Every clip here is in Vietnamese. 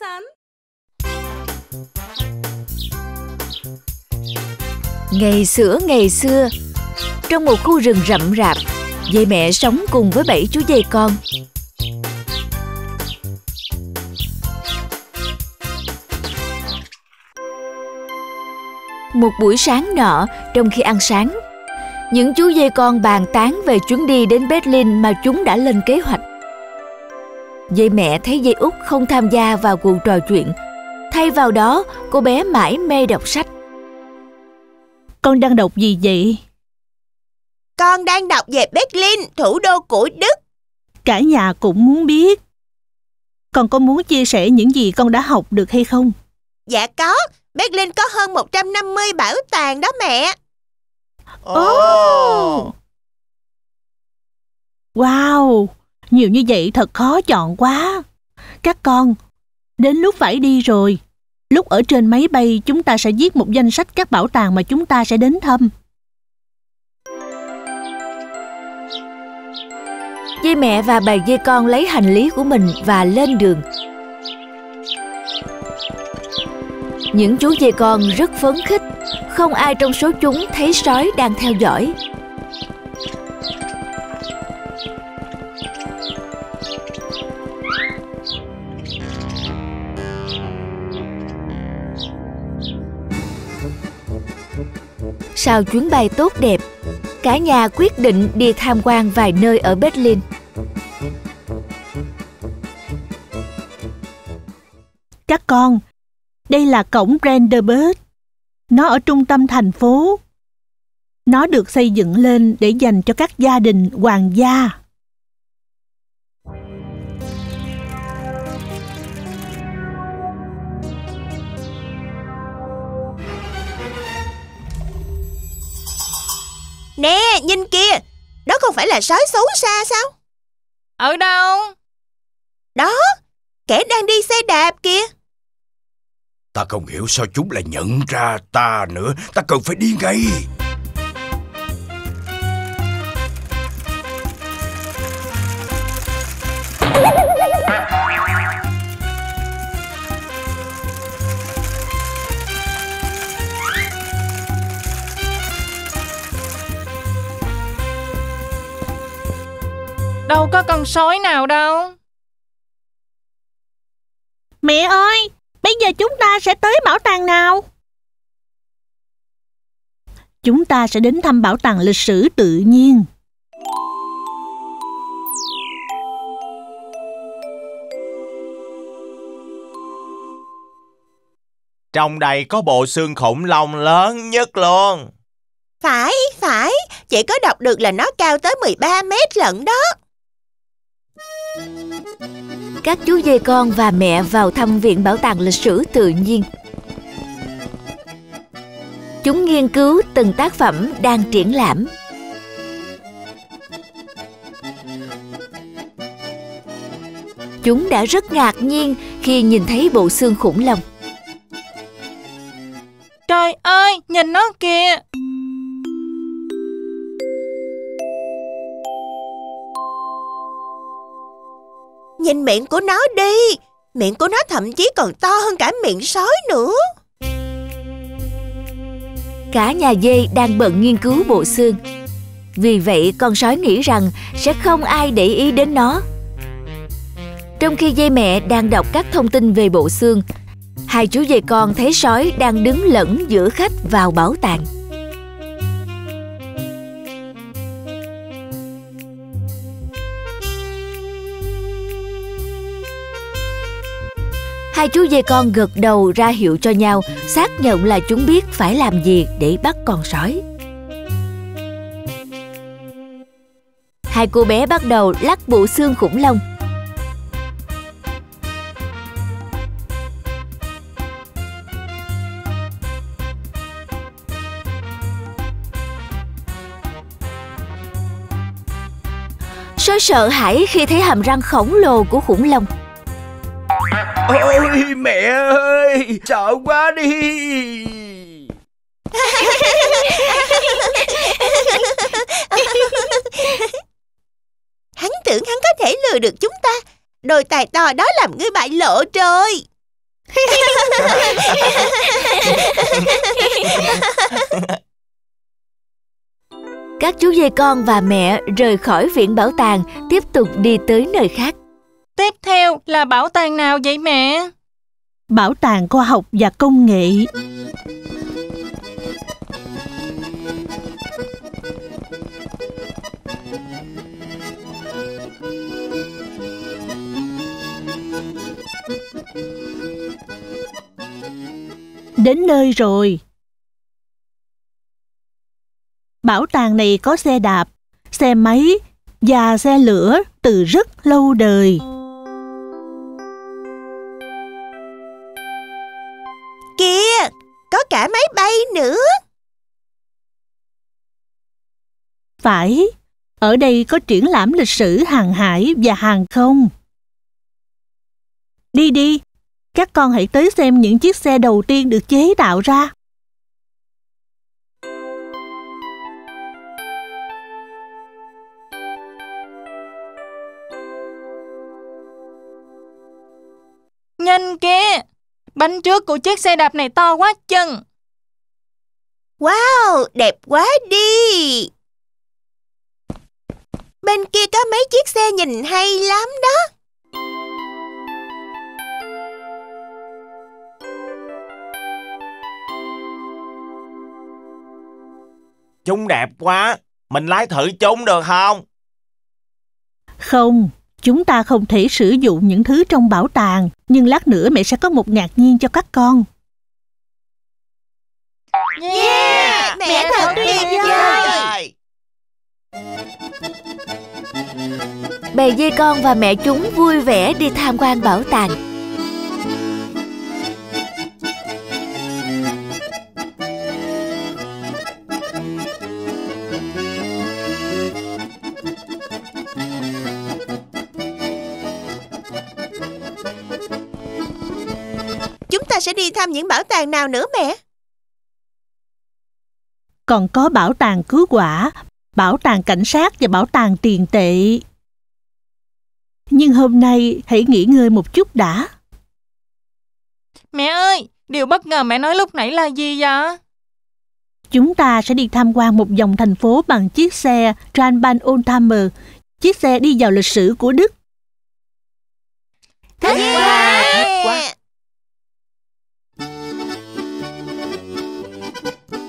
sắn. Ngày xưa, trong một khu rừng rậm rạp, dê mẹ sống cùng với 7 chú dê con. Một buổi sáng nọ, trong khi ăn sáng, những chú dê con bàn tán về chuyến đi đến Berlin mà chúng đã lên kế hoạch. Dê mẹ thấy dê út không tham gia vào cuộc trò chuyện. Thay vào đó, cô bé mải mê đọc sách. Con đang đọc gì vậy? Con đang đọc về Berlin, thủ đô của Đức. Cả nhà cũng muốn biết. Con có muốn chia sẻ những gì con đã học được hay không? Dạ có. Berlin có hơn 150 bảo tàng đó mẹ. Oh. Wow, nhiều như vậy thật khó chọn quá. Các con, đến lúc phải đi rồi. Lúc ở trên máy bay chúng ta sẽ viết một danh sách các bảo tàng mà chúng ta sẽ đến thăm. Dê mẹ và bà dê con lấy hành lý của mình và lên đường. Những chú dê con rất phấn khích. Không ai trong số chúng thấy sói đang theo dõi. Sau chuyến bay tốt đẹp, cả nhà quyết định đi tham quan vài nơi ở Berlin. Các con, đây là cổng Brandenburg. Nó ở trung tâm thành phố. Nó được xây dựng lên để dành cho các gia đình hoàng gia. Nè, nhìn kia, đó không phải là sói xấu xa sao? Ở đâu? Đó, kẻ đang đi xe đạp kìa. Ta không hiểu sao chúng lại nhận ra ta nữa. Ta cần phải đi ngay. Đâu có con sói nào đâu. Mẹ ơi, bây giờ chúng ta sẽ tới bảo tàng nào? Chúng ta sẽ đến thăm bảo tàng lịch sử tự nhiên. Trong đây có bộ xương khủng long lớn nhất luôn. Phải, phải. Chị có đọc được là nó cao tới 13 mét lận đó. Các chú dê con và mẹ vào thăm viện bảo tàng lịch sử tự nhiên. Chúng nghiên cứu từng tác phẩm đang triển lãm. Chúng đã rất ngạc nhiên khi nhìn thấy bộ xương khủng long. Trời ơi, nhìn nó kìa. Nhìn miệng của nó đi. Miệng của nó thậm chí còn to hơn cả miệng sói nữa. Cả nhà dê đang bận nghiên cứu bộ xương. Vì vậy con sói nghĩ rằng sẽ không ai để ý đến nó. Trong khi dê mẹ đang đọc các thông tin về bộ xương, hai chú dê con thấy sói đang đứng lẫn giữa khách vào bảo tàng. Hai chú dê con gật đầu ra hiệu cho nhau, xác nhận là chúng biết phải làm gì để bắt con sói. Hai cô bé bắt đầu lắc bộ xương khủng long. Sói sợ hãi khi thấy hàm răng khổng lồ của khủng long. Ôi mẹ ơi, sợ quá đi. Hắn tưởng hắn có thể lừa được chúng ta. Đôi tài to đó làm ngươi bại lộ trời. Các chú dê con và mẹ rời khỏi viện bảo tàng, tiếp tục đi tới nơi khác. Tiếp theo là bảo tàng nào vậy mẹ? Bảo tàng khoa học và công nghệ. Đến nơi rồi. Bảo tàng này có xe đạp, xe máy và xe lửa từ rất lâu đời. Kìa, có cả máy bay nữa. Phải, ở đây có triển lãm lịch sử hàng hải và hàng không. Đi đi, các con hãy tới xem những chiếc xe đầu tiên được chế tạo ra. Nhanh kìa, bánh trước của chiếc xe đạp này to quá chừng. Wow, đẹp quá đi. Bên kia có mấy chiếc xe nhìn hay lắm đó. Chúng đẹp quá, mình lái thử chúng được không? Không, chúng ta không thể sử dụng những thứ trong bảo tàng, nhưng lát nữa mẹ sẽ có một ngạc nhiên cho các con. Yeah, mẹ thật tuyệt vời. Bầy dê con và mẹ chúng vui vẻ đi tham quan bảo tàng. Sẽ đi thăm những bảo tàng nào nữa mẹ? Còn có bảo tàng cứu quả, bảo tàng cảnh sát và bảo tàng tiền tệ. Nhưng hôm nay hãy nghỉ ngơi một chút đã. Mẹ ơi, điều bất ngờ mẹ nói lúc nãy là gì vậy? Chúng ta sẽ đi tham quan một vòng thành phố bằng chiếc xe Brandenburg, chiếc xe đi vào lịch sử của Đức. Thích quá! Thích quá!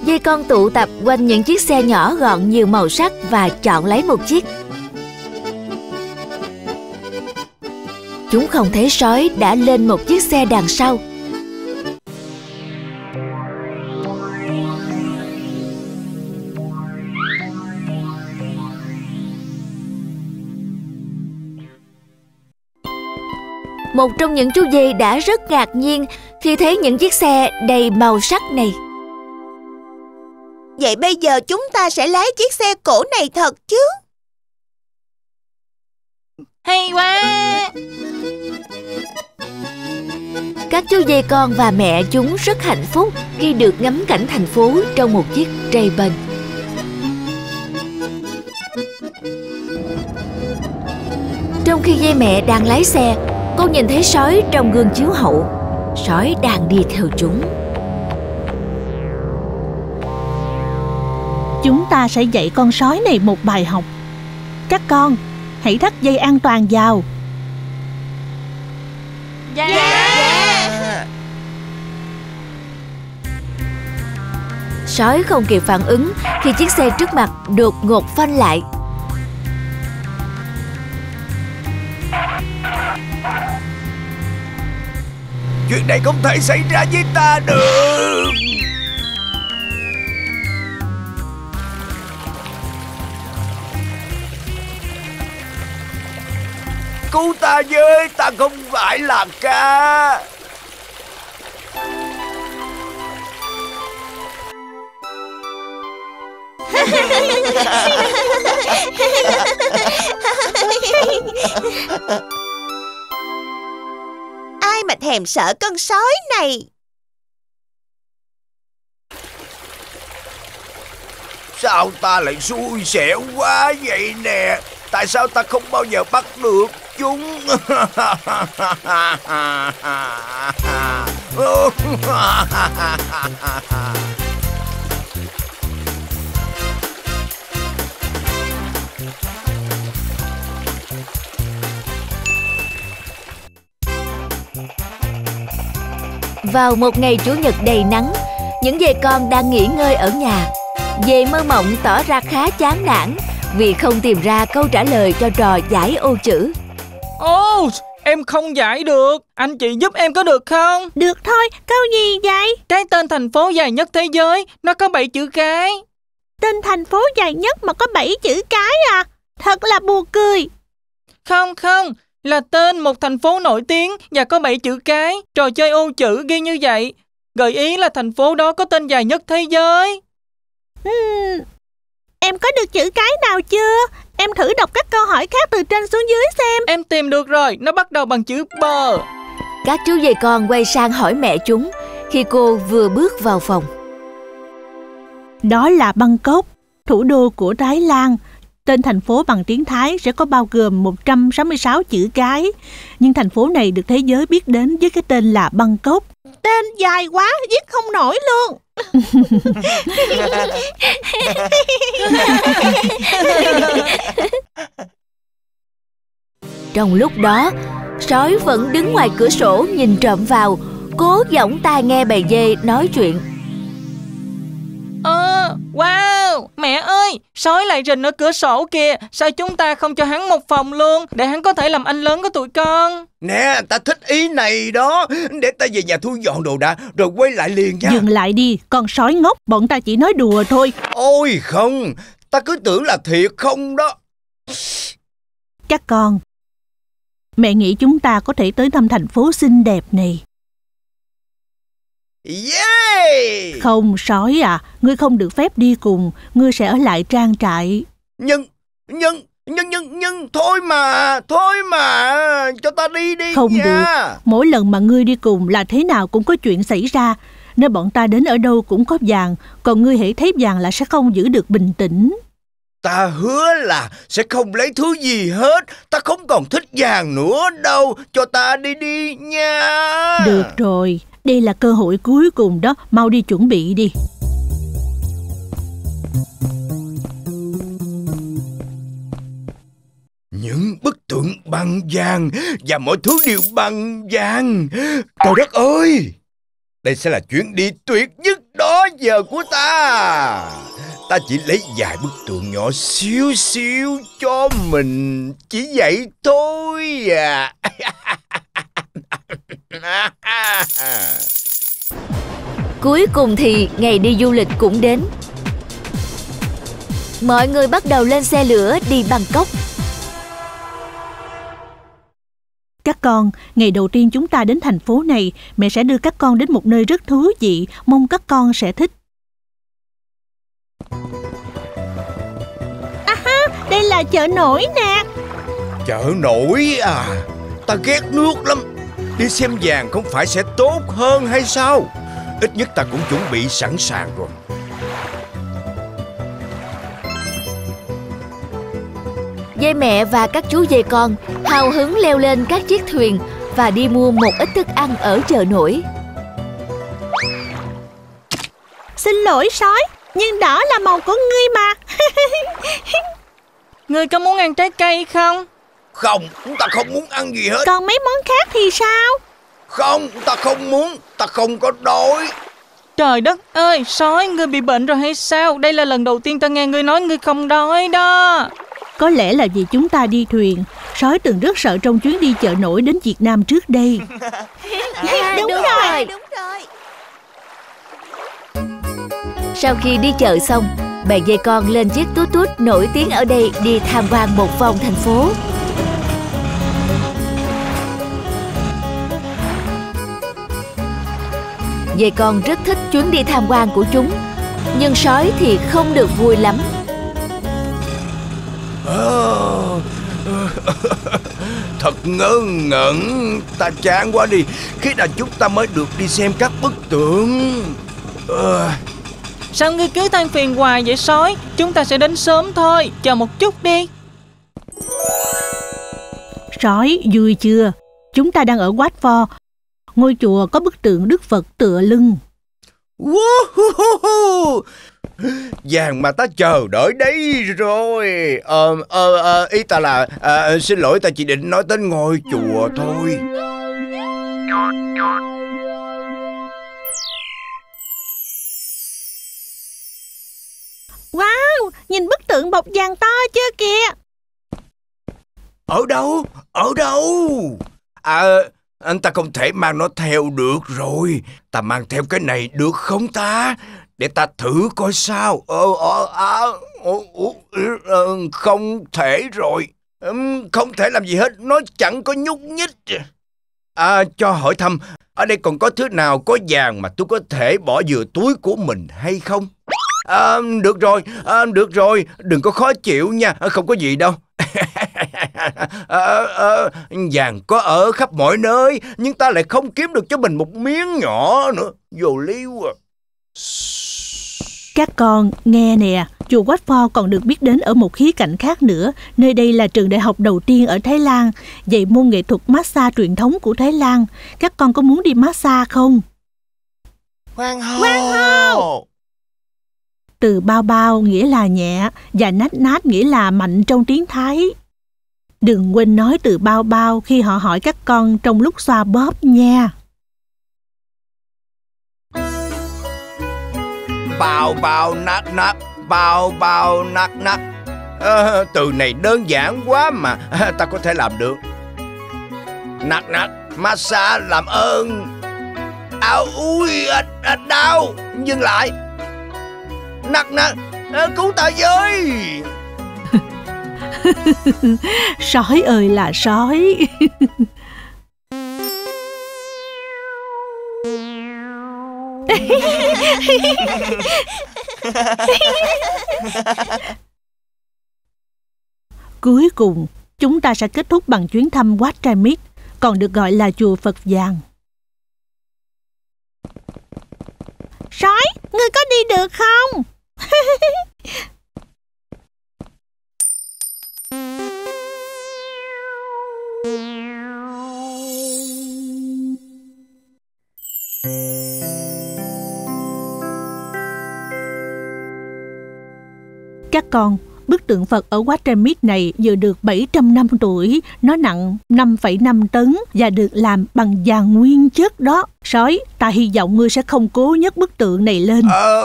Dê con tụ tập quanh những chiếc xe nhỏ gọn nhiều màu sắc và chọn lấy một chiếc. Chúng không thấy sói đã lên một chiếc xe đằng sau. Một trong những chú dê đã rất ngạc nhiên khi thấy những chiếc xe đầy màu sắc này. Vậy bây giờ chúng ta sẽ lái chiếc xe cổ này thật chứ? Hay quá! Các chú dê con và mẹ chúng rất hạnh phúc khi được ngắm cảnh thành phố trong một chiếc Trabant. Trong khi dê mẹ đang lái xe, cô nhìn thấy sói trong gương chiếu hậu. Sói đang đi theo chúng. Chúng ta sẽ dạy con sói này một bài học. Các con, hãy thắt dây an toàn vào. Yeah. Yeah. Sói không kịp phản ứng khi chiếc xe trước mặt đột ngột phanh lại. Chuyện này không thể xảy ra với ta được. Cứu ta với, ta không phải là cá. Ai mà thèm sợ con sói này. Sao ta lại xui xẻo quá vậy nè? Tại sao ta không bao giờ bắt được chúng. Vào một ngày Chủ nhật đầy nắng, những dê con đang nghỉ ngơi ở nhà. Dê mơ mộng tỏ ra khá chán nản vì không tìm ra câu trả lời cho trò giải ô chữ. Ô, em không giải được. Anh chị giúp em có được không? Được thôi, câu gì vậy? Cái tên thành phố dài nhất thế giới, nó có 7 chữ cái. Tên thành phố dài nhất mà có 7 chữ cái à? Thật là buồn cười. Không, là tên một thành phố nổi tiếng và có 7 chữ cái. Trò chơi ô chữ ghi như vậy. Gợi ý là thành phố đó có tên dài nhất thế giới. Em có được chữ cái nào chưa? Em thử đọc các câu hỏi khác từ trên xuống dưới xem. Em tìm được rồi, nó bắt đầu bằng chữ B. Các chú dê con quay sang hỏi mẹ chúng khi cô vừa bước vào phòng. Đó là Bangkok, thủ đô của Thái Lan. Tên thành phố bằng tiếng Thái sẽ có bao gồm 166 chữ cái. Nhưng thành phố này được thế giới biết đến với cái tên là Bangkok. Tên dài quá, viết không nổi luôn. Trong lúc đó, sói vẫn đứng ngoài cửa sổ nhìn trộm vào, cố giỏng tai nghe bầy dê nói chuyện. Wow, mẹ ơi, sói lại rình ở cửa sổ kìa. Sao chúng ta không cho hắn một phòng luôn, để hắn có thể làm anh lớn của tụi con? Nè, ta thích ý này đó. Để ta về nhà thu dọn đồ đã, rồi quay lại liền nha. Dừng lại đi, con sói ngốc, bọn ta chỉ nói đùa thôi. Ôi không, ta cứ tưởng là thiệt không đó. Các con, mẹ nghĩ chúng ta có thể tới thăm thành phố xinh đẹp này. Yeah! Không, sói à, ngươi không được phép đi cùng, ngươi sẽ ở lại trang trại. Nhưng thôi mà, cho ta đi. Không nha. Được, mỗi lần mà ngươi đi cùng là thế nào cũng có chuyện xảy ra. Nên bọn ta đến ở đâu cũng có vàng, còn ngươi hễ thấy vàng là sẽ không giữ được bình tĩnh. Ta hứa là sẽ không lấy thứ gì hết, ta không còn thích vàng nữa đâu, cho ta đi nha. Được rồi. Đây là cơ hội cuối cùng đó, mau đi chuẩn bị đi. Những bức tượng bằng vàng và mọi thứ đều bằng vàng. Trời đất ơi! Đây sẽ là chuyến đi tuyệt nhất đó giờ của ta. Ta chỉ lấy vài bức tượng nhỏ xíu xíu cho mình, chỉ vậy thôi à. Cuối cùng thì ngày đi du lịch cũng đến. Mọi người bắt đầu lên xe lửa đi Bangkok. Các con, ngày đầu tiên chúng ta đến thành phố này, mẹ sẽ đưa các con đến một nơi rất thú vị, mong các con sẽ thích. Đây là chợ nổi nè. Chợ nổi à? Ta ghét nước lắm. Đi xem vàng không phải sẽ tốt hơn hay sao? Ít nhất ta cũng chuẩn bị sẵn sàng rồi. Dê mẹ và các chú dê con hào hứng leo lên các chiếc thuyền và đi mua một ít thức ăn ở chợ nổi. Xin lỗi sói, nhưng đỏ là màu của ngươi mà. Ngươi có muốn ăn trái cây không? Không, chúng ta không muốn ăn gì hết. Còn mấy món khác thì sao? Không, ta không muốn, ta không có đói. Trời đất ơi, sói, ngươi bị bệnh rồi hay sao? Đây là lần đầu tiên ta nghe ngươi nói ngươi không đói đó. Có lẽ là vì chúng ta đi thuyền. Sói từng rất sợ trong chuyến đi chợ nổi đến Việt Nam trước đây. Đúng rồi. Sau khi đi chợ xong, bầy dê con lên chiếc tút tút nổi tiếng ở đây đi tham quan một vòng thành phố. Dê con rất thích chuyến đi tham quan của chúng, nhưng sói thì không được vui lắm. Thật ngớ ngẩn, ta chán quá đi. Khi nào chúng ta mới được đi xem các bức tượng? Sao ngươi cứ than phiền hoài vậy sói? Chúng ta sẽ đến sớm thôi, chờ một chút đi. sói, vui chưa? Chúng ta đang ở Wat Pho, ngôi chùa có bức tượng Đức Phật tựa lưng. Vàng mà ta chờ đợi đây rồi. Ý ta là xin lỗi, ta chỉ định nói đến ngôi chùa thôi. Wow, nhìn bức tượng bọc vàng to chưa kìa. Ở đâu? Ở đâu? Anh ta không thể mang nó theo được rồi. Ta mang theo cái này được không ta? Để ta thử coi sao. Không thể rồi. Không thể làm gì hết. Nó chẳng có nhúc nhích. Cho hỏi thăm, ở đây còn có thứ nào có vàng mà tôi có thể bỏ vừa túi của mình hay không? Được rồi, đừng có khó chịu nha, không có gì đâu. Vàng có ở khắp mọi nơi, nhưng ta lại không kiếm được cho mình một miếng nhỏ nữa, vô lý quá. Các con nghe nè, chùa Wat Pho còn được biết đến ở một khía cạnh khác nữa. Nơi đây là trường đại học đầu tiên ở Thái Lan, dạy môn nghệ thuật massage truyền thống của Thái Lan. Các con có muốn đi massage không? Hoan hô! Hoan hô! Từ bao bao nghĩa là nhẹ và nát nát nghĩa là mạnh trong tiếng Thái. Đừng quên nói từ bao bao khi họ hỏi các con trong lúc xoa bóp nha. Bao bao nát nát, bao bao nát nát. Từ này đơn giản quá mà, ta có thể làm được. Nát nát, massage làm ơn. Đau, dừng lại. Nặc nặc, cứu ta với. Sói ơi là sói. Cuối cùng, chúng ta sẽ kết thúc bằng chuyến thăm Wat Traimit, còn được gọi là chùa Phật vàng. Sói, ngươi có đi được không? Các con, bức tượng Phật ở Wat Traimit này vừa được 700 năm tuổi, nó nặng 5,5 tấn và được làm bằng vàng nguyên chất đó. Sói, ta hy vọng ngươi sẽ không cố nhấc bức tượng này lên.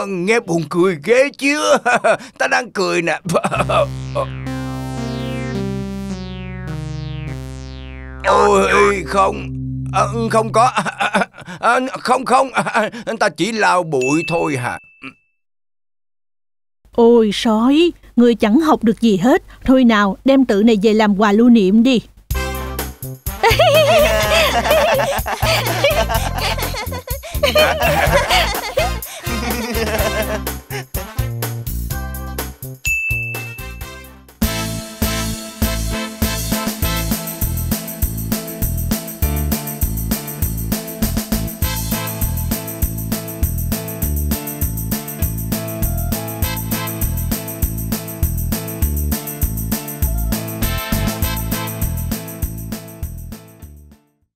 Nghe buồn cười ghê chưa? Ta đang cười nè. Ôi, không. Không có. Không. Ta chỉ lau bụi thôi hả? Ôi sói, ngươi chẳng học được gì hết. Thôi nào, đem tự này về làm quà lưu niệm đi.